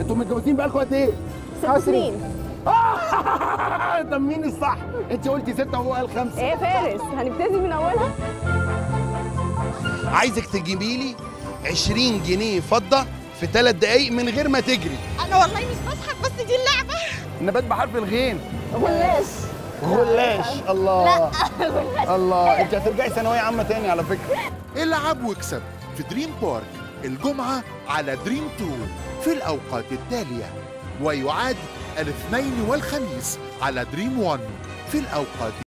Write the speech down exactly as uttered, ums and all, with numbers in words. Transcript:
انتوا متجوزين بقالكوا قد ايه؟ ست سنين. اه طب مين الصح؟ انت قلتي ستة وهو قال خمسة. ايه فارس هنبتدي من اولها؟ عايزك تجيبي لي عشرين جنيه فضة في ثلاث دقايق من غير ما تجري. انا والله مش بضحك بس دي اللعبة. النبات بحرف الغين. غلاش. غلاش الله. لا غلاش. الله انت هترجعي ثانوية عامة تاني على فكرة. العب واكسب في دريم بارك الجمعة على دريم تو في الأوقات التالية، ويعاد الاثنين والخميس على دريم وان في الأوقات